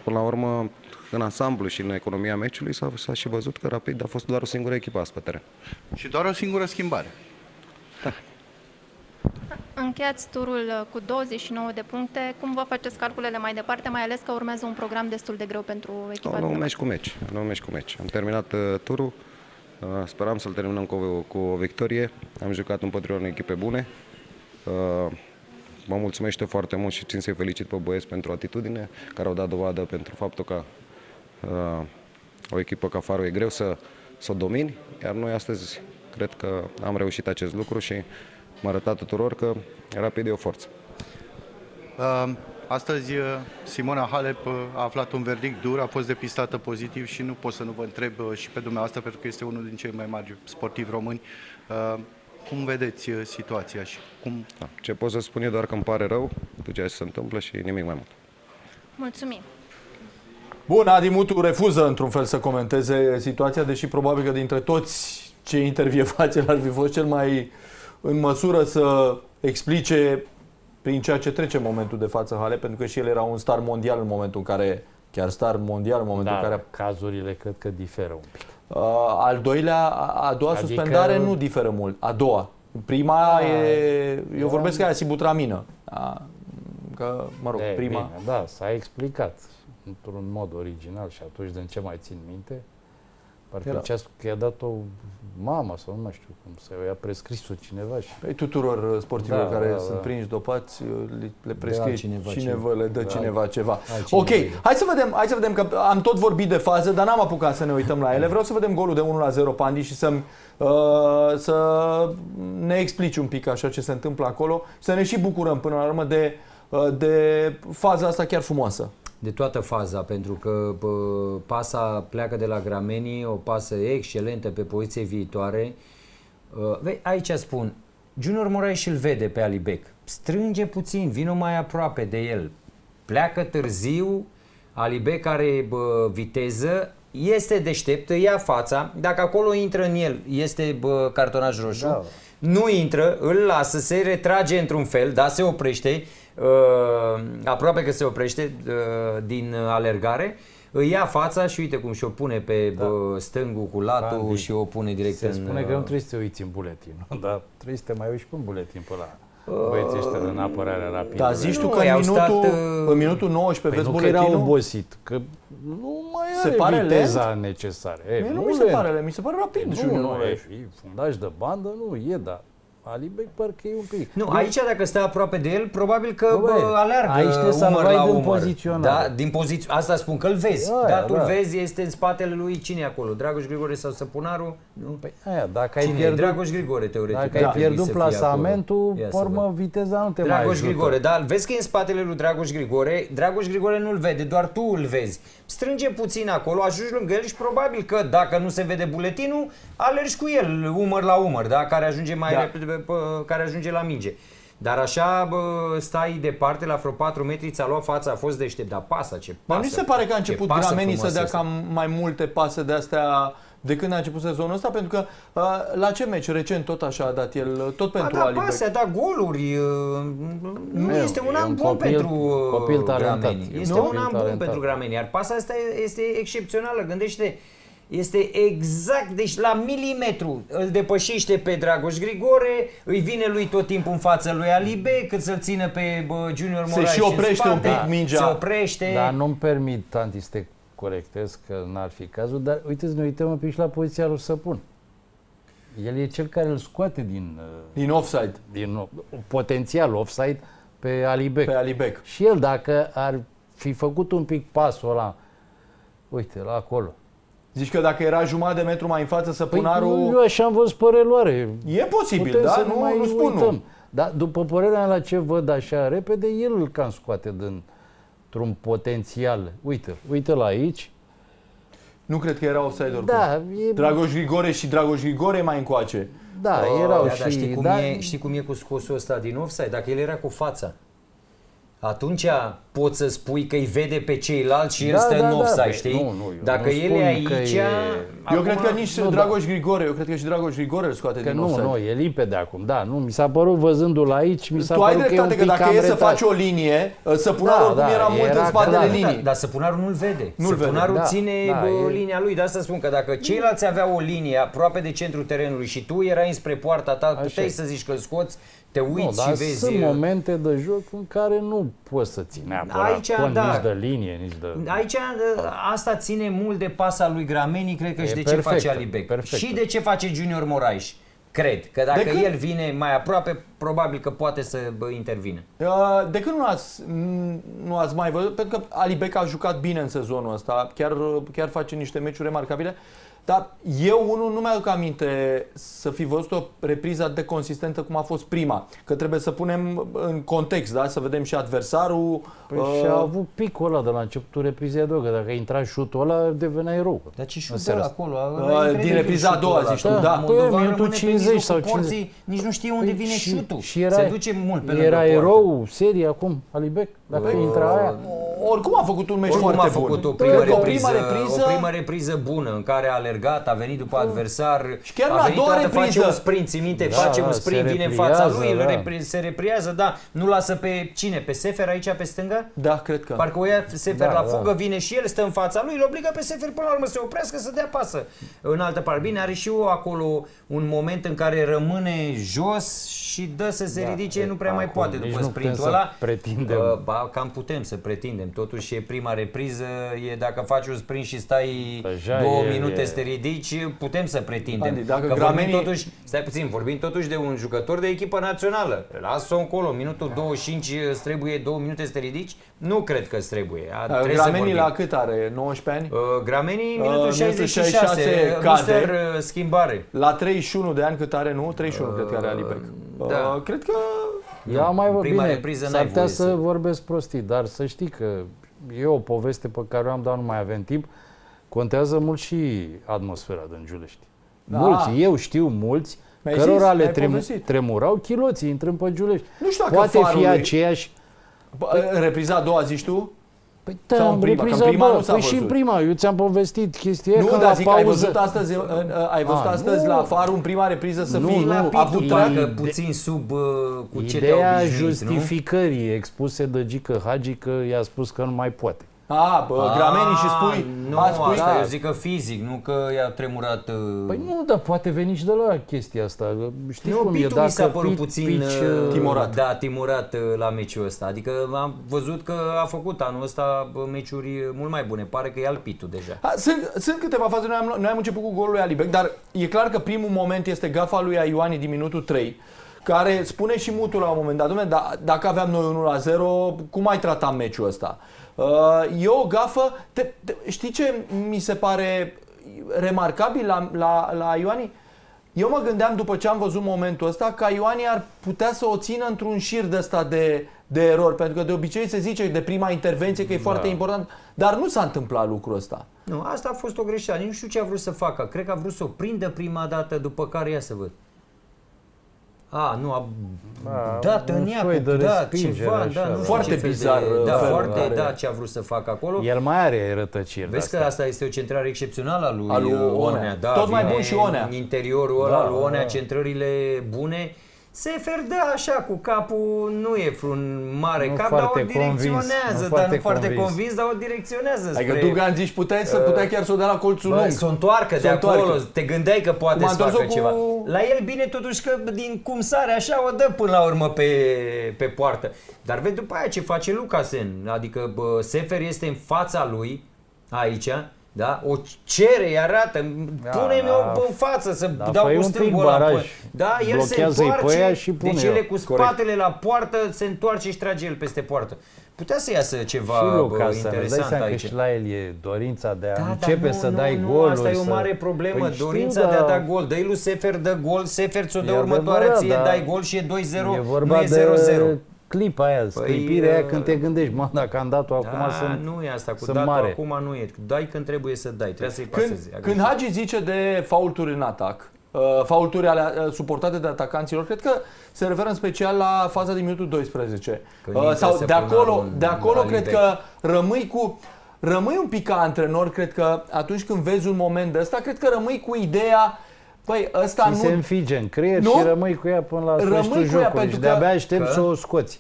până la urmă, în ansamblu și în economia meciului, s-a și văzut că Rapid a fost doar o singură echipă pe teren. Și doar o singură schimbare. Da. Încheiați turul cu douăzeci și nouă de puncte. Cum vă faceți calculele mai departe, mai ales că urmează un program destul de greu pentru echipa? Nu, nu meci cu meci. Nu meci cu meci. Am terminat uh, turul. Uh, speram să-l terminăm cu o, cu o victorie. Am jucat împotriva unei echipe bune. Uh, mă mulțumesc foarte mult și țin să-i felicit pe băieți pentru atitudine, care au dat dovadă pentru faptul că uh, o echipă ca Farul e greu să, să o domini, iar noi astăzi cred că am reușit acest lucru și m-a arătat tuturor că Rapid e o forță. Astăzi Simona Halep a aflat un verdict dur, a fost depistată pozitiv și nu pot să nu vă întreb și pe dumneavoastră, pentru că este unul din cei mai mari sportivi români. Cum vedeți situația și cum... Da. Ce pot să spun e doar că îmi pare rău de ceea ce se întâmplă și nimic mai mult. Mulțumim! Bun, Adi Mutu refuză într-un fel să comenteze situația, deși probabil că dintre toți cei intervievați el ar fi fost cel mai în măsură să explice prin ceea ce trece în momentul de față Halep, pentru că și el era un star mondial în momentul în care, chiar star mondial în momentul da, în care... cazurile cred că diferă un pic. Uh, al doilea, a doua adică... suspendare nu diferă mult, a doua. Prima da, e... eu vorbesc că aia sibutramină. Da, că, mă rog, e, prima... Bine, da, s-a explicat într-un mod original și atunci de ce mai țin minte, parcă că i-a dat-o mama sau nu știu cum, să i-a prescris-o cineva. Și... Păi tuturor sportivilor da, care da, sunt da. prinși dopați, le prescrie cineva, cineva, le dă da, cineva ceva. Cineva. Ok, hai să vedem, hai să vedem că am tot vorbit de faze, dar n-am apucat să ne uităm la ele. Vreau să vedem golul de unu la zero Pandi și să, uh, să ne explici un pic așa ce se întâmplă acolo, să ne și bucurăm până la urmă de, de faza asta chiar frumoasă. De toată faza, pentru că pă, pasa pleacă de la Grameni, o pasă excelentă pe poziție viitoare. Uh, aici spun, Junior Morais îl vede pe Alibec, strânge puțin, vină mai aproape de el, pleacă târziu, Alibec are bă, viteză, este deștept, ia fața, dacă acolo intră în el, este bă, cartonaj roșu, da. Nu intră, îl lasă, se retrage într-un fel, dar se oprește, Uh, aproape că se oprește uh, din alergare, îi ia fața și uite cum și-o pune pe da. uh, stângul cu latul Pandi. Și o pune direct se în... Se spune că nu trebuie să te uiți în buletin, dar trebuie să te mai uiți pe un buletin pe la uh, băieții ăștia din apărarea rapidă. Dar zici tu că în minutul, stat, uh, în minutul nouăsprezece vezi buletinul? Că era obosit, că nu mai are viteza necesară. Mie nu mi se pare lent, mi se pare rapid. Nu, nu, e fundaj de bandă, nu e, dar... Alibec parcă e un pic. Nu, aici dacă stai aproape de el, probabil că bă, bă, aleargă aici te umăr la umăr. Din poziționare. Da, din poziționare. Asta spun, că îl vezi. Aia, dar tu da. vezi, este în spatele lui cine acolo? Dragoș Grigore sau Săpunaru? Nu, pe aia, dacă cine ai pierdut... Dragoș Grigore, teoretic. Dacă da. ai pierdut plasamentul, formă viteza nu te Dragoș mai ajută. Grigore, dar vezi că e în spatele lui Dragoș Grigore. Dragoș Grigore nu-l vede, doar tu îl vezi. Strânge puțin acolo, ajungi lângă el și probabil că dacă nu se vede buletinul, alergi cu el, umăr la umăr, da? Care ajunge mai da. repede, care ajunge la minge. Dar așa bă, stai departe, la vreo patru metri, ți-a luat fața, a fost deștept, dar pasă, ce pasă. Nu se pare că a început Gramenii să dea asta. Cam mai multe pase de astea de când a început sezonul ăsta, pentru că la ce meci recent tot așa a dat el, tot pentru Alibec. A dat pase, a dat goluri, nu eu, este un an bun pentru Gramenii. Este nu? un an bun pentru Gramenii, iar pasa asta este excepțională, gândește-te. Este exact, deci la milimetru îl depășește pe Dragoș Grigore, îi vine lui tot timpul în fața lui Alibec, cât să-l țină pe bă, Junior Morais. Se și oprește un pic mingea. Se oprește. Dar nu-mi permit, Anti, să te corectez, că n-ar fi cazul, dar uite, ne uităm un pic și la poziția lui Săpun. El e cel care îl scoate din... Din offside. Din potențial offside pe Alibec. Pe Alibec. Și el, dacă ar fi făcut un pic pasul ăla, uite, la acolo. Zici că dacă era jumătate de metru mai în față Săpunaru... Păi, eu așa am văzut pe reluare. E posibil, putem da? Nu, mai nu spun uităm. Nu. Dar după părerea mea, la ce văd așa repede, el îl cam scoate dintr-un potențial. Uite, uite-l aici. Nu cred că era offside oricum. Da, e... Dragoș Grigore și Dragoș Grigore mai încoace. Da, oh, erau da, și... Dar știi cum, da? e, știi cum e cu scosul ăsta din offside? Dacă el era cu fața. Atunci poți să spui că îi vede pe ceilalți și el da, stă da, în offside, da, știi? Nu, nu, dacă el e aici... E... Acum... Eu cred că nici nu, Dragoș da. Grigore, eu cred că și Dragoș Grigore îl scoate că din offside. Nu, nu, e limpede acum, da, nu, mi s-a părut văzându-l aici, mi s-a părut că Tu ai dreptate că dacă e să faci o linie, Săpunarul da, da, era mult era în spatele clar, linii. Da, dar Săpunarul nu-l vede. Nu-l vede. Săpunarul da, ține da, e... linia lui, de asta spun că dacă ceilalți aveau o linie aproape de centrul terenului și tu erai înspre poarta ta, puteai să zici că îl scoți. Te uiți no, și vezi... Sunt momente de joc în care nu poți să ții neapărat aici, până da. nici de linie, nici de... Aici asta ține mult de pasa lui Grameni, cred că e și de perfectă, ce face Alibec. Perfectă. Și de ce face Junior Morais. Cred că dacă când... el vine mai aproape, probabil că poate să intervine. De când nu ați, nu ați mai văzut, pentru că Alibec a jucat bine în sezonul ăsta, chiar, chiar face niște meciuri remarcabile. Dar eu, unul, nu mi-aduc aminte să fi văzut o repriză atât de consistentă cum a fost prima. Că trebuie să punem în context, da? Să vedem și adversarul. Păi uh... și a avut picul ăla de la începutul reprizei a doua, că dacă intra șutul ăla, devenea erou. Dar ce șut ăla acolo? Uh, din repriza a doua, zici tu, da. da. Păi, minutul cincizeci sau cincizeci. Nici nu știe unde păi vine și, șutul. Și era, se duce mult pe era erou, serie acum, Alibec, dacă păi, intra uh, aia. Oricum a făcut un meci foarte bun. O primă repriză bună, în care ale a venit după adversar, și chiar a venit toată, repriză. Face un sprint, ții minte, da, face un sprint, vine în fața lui, da. repri, se repriază, da, nu lasă pe cine? Pe Sefer aici, pe stânga? Da, cred că. Parcă o ia Sefer da, la fugă, da. vine și el, stă în fața lui, îl obligă pe Sefer până la urmă să se oprească, să dea pasă în altă parte. Bine, are și eu acolo un moment în care rămâne jos și dă să se da, ridice, e, nu prea acum, mai poate după sprintul ăla. Pretindem. Ba, cam putem să pretindem, totuși e prima repriză, e dacă faci un sprint și stai Deja două e, minute e, ridici, putem să pretindem. Adi, dacă că Grameni... vorbim totuși, stai puțin, vorbim totuși de un jucător de echipă națională. Lasă-o încolo, minutul douăzeci și cinci îți trebuie, două minute să te ridici? Nu cred că îți trebuie. A, Grameni la cât are? nouăsprezece ani? Uh, Grameni, minutul uh, șaizeci și șase, mister schimbare. La treizeci și unu de ani cât are, nu? treizeci și unu uh, cred că are Alibec. Uh, da. Cred că... Ia mai vă bine, s-ar putea să, să vorbesc prostii, dar să știi că e o poveste pe care o am, dar nu mai avem timp. Contează mult și atmosfera din Giulești. Da. Mulți, eu știu mulți, cărora le trem tremurau chiloții intrând pe Giulești. Nu știu dacă poate fi aceeași... În repriza a doua, zici tu? Păi da, în repriza prima, bă, păi și în prima, eu ți-am povestit chestia nu, că dar zic, pauză... ai văzut astăzi, în, în, ai văzut a, astăzi nu, la Farul, în prima repriză să nu, fii avut de... puțin sub uh, cu ce te-au obișnuit, justificării nu? expuse de Gheorghe Hagi că i-a spus că nu mai poate. A, bă, a, Gramenii și spui... Nu, spui, asta da. eu zic că fizic, nu că i-a tremurat... Uh... Păi nu, dar poate veni și de la chestia asta. Știi nu, cum e, dacă mi s-a părut pit, puțin pici, uh, timorat. Da, timorat uh, la meciul ăsta. Adică am văzut că a făcut anul ăsta meciuri mult mai bune. Pare că e al pitul deja. A, sunt, sunt câteva faze. Noi am, noi am început cu golul lui Alibec, dar e clar că primul moment este gafa lui Aioani din minutul trei, care spune și Mutu la un moment dat, dom'le, da, dacă aveam noi unu la zero, cum mai tratam meciul ăsta? Uh, e o gafă, te, te, știi ce mi se pare remarcabil la, la, la Ioani? Eu mă gândeam după ce am văzut momentul ăsta că Ioani ar putea să o țină într-un șir de ăsta de, de erori, pentru că de obicei se zice de prima intervenție că e da. foarte important, dar nu s-a întâmplat lucrul ăsta. Nu, asta a fost o greșeală, nu știu ce a vrut să facă, cred că a vrut să o prindă prima dată, după care ia să văd. A, nu, a dat în ea, da, ceva, da, nu foarte bizar, da, foarte, da, ce a vrut să facă acolo. El mai are rătăciri. Vezi că asta este o centrare excepțională a lui Onea, da, tot mai bun și Onea. În interiorul ăla lui Onea, centrările bune. Sefer dă așa cu capul, nu e un mare cap, dar o direcționează, dar nu foarte convins, dar o direcționează spre... Adică tu, Gan, zici, puteai să puteai chiar să o dea la colțul lung. Să o întoarcă de acolo, te gândeai că poate să facă ceva. La el bine totuși că din cum sare așa o dă până la urmă pe, pe poartă. Dar vezi după aia ce face Lucasen, adică bă, Sefer este în fața lui, aici, da? O cere, îi arată, pune-mi o în față să da, dau cu stângul ăla. Da, el se întoarce, și pune deci el cu spatele corect. la poartă, se întoarce și trage el peste poartă. Putea să iasă ceva bă, interesant aici. Și la el e dorința de a da, începe nu, să nu, dai nu, golul. Asta e o mare problemă, păi dorința știu, de a da gol. Dă-i lui Sefer, dă gol, Sefer ți-o dă următoarea, ție da. dai gol și e doi zero, nu e zero zero. Clipa aia, sclipirea păi, aia când te gândești, mă, dacă am dat-o da, acum să nu e asta, cu dat acum nu e. Dai când trebuie să dai, trebuie să-i pasezi. Când, când Hagi zice de faulturi în atac, uh, faulturi ale, uh, suportate de atacanților, cred că se referă în special la faza din minutul doisprezece. Uh, sau de acolo, un, de acolo cred de... că rămâi cu... Rămâi un pic ca antrenor, cred că atunci când vezi un moment de ăsta, cred că rămâi cu ideea Păi, ăsta nu... se înfige în creier nu? și rămâi cu ea până la sfârșitul jocului și de-abia aștept că... să o scoți.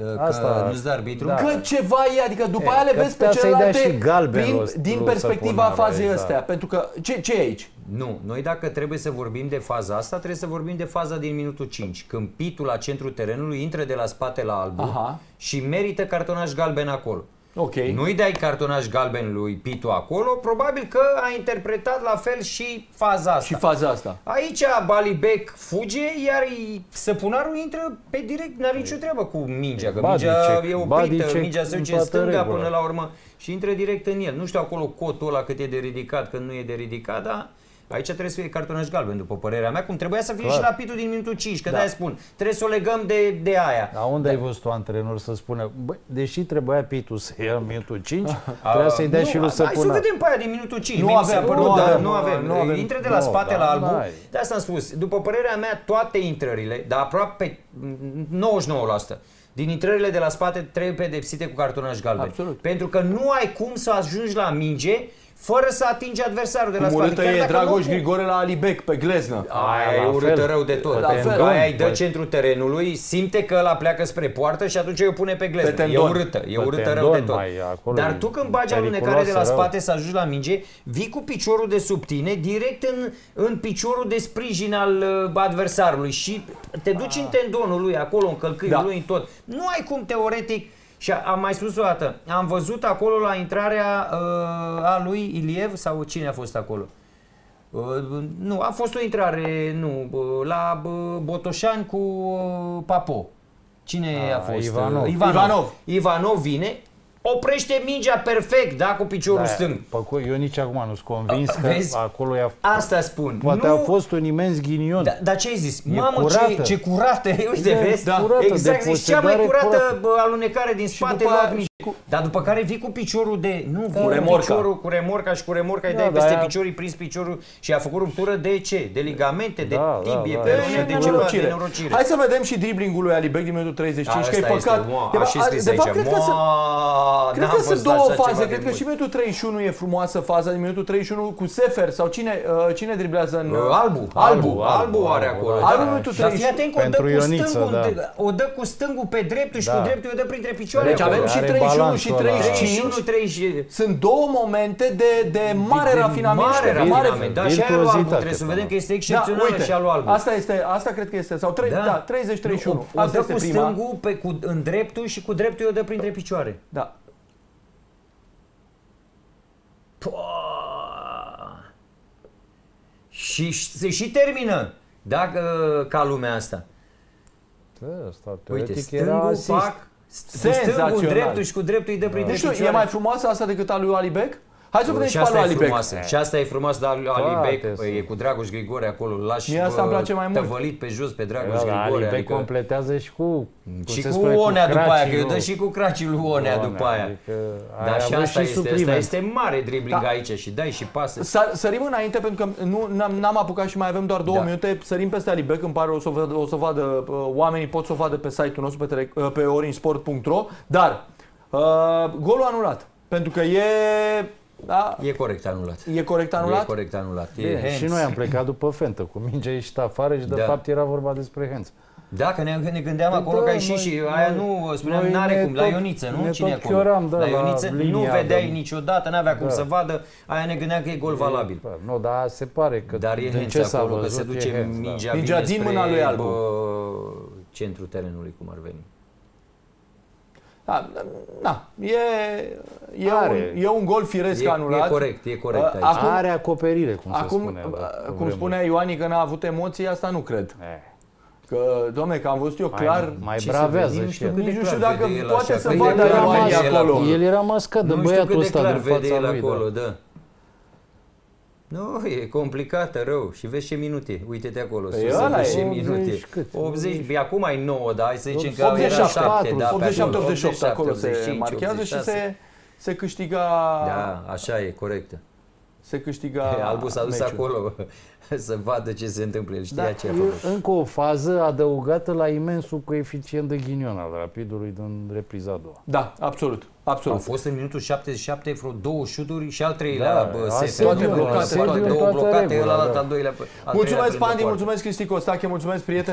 Că Asta nu-ți dă arbitru. Da. Că ceva e, adică după aia le vezi pe celelalte din, din perspectiva fazei astea. Da. Pentru că, ce, ce e aici? Nu, noi dacă trebuie să vorbim de faza asta, trebuie să vorbim de faza din minutul cinci. Când pitul la centrul terenului intră de la spate la Albu. Aha. Și merită cartonaș galben acolo. Okay. Nu-i dai cartonaș galben lui Pitu acolo, probabil că a interpretat la fel și faza asta. Și faza asta. Aici Alibec fuge, iar Săpunaru intră pe direct, n-are nicio treabă cu mingea, că mingea e oprită, mingea se duce în stânga până la urmă și intră direct în el. Nu știu acolo cotul ăla cât e de ridicat, cât nu e de ridicat, dar... Aici trebuie să fie cartonaș galben, după părerea mea, cum trebuia să fie clar și Rapidul din minutul cinci, că da, de-aia spun, trebuie să o legăm de, de aia. Dar unde da. ai văzut o antrenor să spună, bă, deși trebuia Pitu să ia minutul cinci, trebuia să-i dea nu, și lui să pună. Hai să vedem pe aia din minutul cinci. Nu, nu avem, nu, nu, da, nu avem, nu avem. Intră de la nu, spate da, la Albu, de asta am spus, după părerea mea, toate intrările, dar aproape nouăzeci și nouă la sută, din intrările de la spate trebuie pedepsite cu cartonaș galben. Absolut. Pentru că nu ai cum să ajungi la minge fără să atingi adversarul de la spate. Urâtă e Dragoș Grigore la Alibec, pe gleznă. Aia e urâtă rău de tot. Aia îi dă centrul terenului, simte că ăla pleacă spre poartă și atunci o pune pe gleznă. E urâtă, e urâtă rău de tot. Dar tu când bagi alunecare de la spate să ajungi la minge, vii cu piciorul de sub tine, direct în, în piciorul de sprijin al adversarului și te duci în tendonul lui, acolo, în călcâiul lui, în tot. Nu ai cum, teoretic. Și am mai spus o dată, am văzut acolo la intrarea uh, a lui Iliev, sau cine a fost acolo? Uh, nu, a fost o intrare, nu, uh, la uh, Botoșani cu uh, Papo. Cine a, a fost? Ivanov. Ivanov. Ivanov. Ivanov vine, oprește mingea perfect, da, cu piciorul da, stâng. Păcă, eu nici acum nu-s convins a, că vezi? acolo i-a... Asta spun. Poate nu... a fost un imens ghinion. Dar da, ce ai zis? E Mamă, curată. ce, ce curată e, uite, e, vezi? Da. Curată, exact, zici, cea mai curată bă, alunecare din spate la mici. Cu... Dar după care vii cu piciorul de... Nu, cu, cu remorca. Piciorul, cu remorca și cu remorca îi da, dai peste da, picior, îi prins piciorul și a făcut ruptură de ce? De ligamente, de da, tibie, da, da, de, de, nenorocire. de nenorocire. Hai să vedem și dribbling-ul lui Alibec din minutul treizeci și cinci, da, că e păcat. Este, de fapt, cred că, cred că sunt două faze. Cred că și minutul treizeci și unu e frumoasă faza, din minutul treizeci și unu cu Sefer sau cine, uh, cine driblează în... Albu. Albu. Albu are acolo. Dar fii atent că o dă cu stângul pe dreptul și cu dreptul o dă printre picioare. Deci avem și treizeci și unu și treizeci și cinci sunt două momente de, de mare rafinament. Mare rafinament, da, și aia lui Albu trebuie să vedem că este excepțional și aia lui Albu. Asta este, asta cred că este, sau da, treizeci treizeci și unu. O dă cu stângul în dreptul și cu dreptul o dă printre picioare. Da. Și se și termină, dacă ca lumea asta. Uite, stângul fac... Senzațional. Cu dreptul și cu dreptul îi dă prin dreptul. Nu știu, e mai frumoasă asta decât a lui Alibec? Hai să vedem și pe a lui Alibec. Și asta e frumoasă, dar Alibec e cu Dragoș Grigore acolo. Lași tăvălit pe jos pe Dragoș Grigore. Alibec completează și cu... Și cu Onea după aia, că eu dă și cu cracii lui Onea după aia. Dar și asta este mare dribbling aici și dai și pasă. Sărim înainte pentru că n-am apucat și mai avem doar două minute. Sărim peste Alibec, îmi pare, o să o vadă oamenii, pot să o vadă pe site-ul nostru, pe orinsport punct ro. Dar golul anulat, pentru că e... Da. E corect anulat. E corect anulat? E corect anulat. E Bine, și noi am plecat după fentă, cu mingea ieșit afară și de da. fapt era vorba despre hands. Da, că ne, ne gândeam acolo da, că ieșit și noi, aia nu, spuneam, n-are cum, tot, la Ioniță, nu? Cine acolo? Chioram, da, la Ioniță la nu vedeai de... niciodată, n-avea cum da. să vadă, aia ne gândeam că e gol valabil. Nu, dar se pare că dar e hands acolo, că se duce mingea vine din mâna lui Albu, centrul terenului, cum ar veni. Da, da, e, e, un, e un gol firesc e, anulat. E corect, e corect. Acum, are acoperire, cum acum, se spune. Acum, cum spunea Ioani că n-a avut emoții, asta nu cred. E. Că, domne, că am văzut eu clar... Mai, mai bravează și el. Nici nu știu dacă poate să vadă Ioani acolo. El era mascat de băiatul ăsta din fața lui. Acolo, da. Nu, e complicată, rău. Și vezi ce minute. Uite-te acolo sus, vezi ce minute. optzeci, acum ai nouă, da, hai să zicem că era șapte, da, optzeci și șapte optzeci și opt acolo se marchează și se câștiga... Da, așa e, corectă. Se câștiga Albu s-a dus acolo să vadă ce se întâmplă, el știa ce a făcut. Încă o fază adăugată la imensul coeficient de ghinion al Rapidului din repriza a doua. Da, absolut. Absolut. Au fost în minutul șaptezeci și șapte vreo două șuturi și al treilea da, la Sefer. Toate blocate, toate, toate două blocate, ăla al doilea. Mulțumesc, Pandi, mulțumesc, Cristi Costache, mulțumesc, prieteni.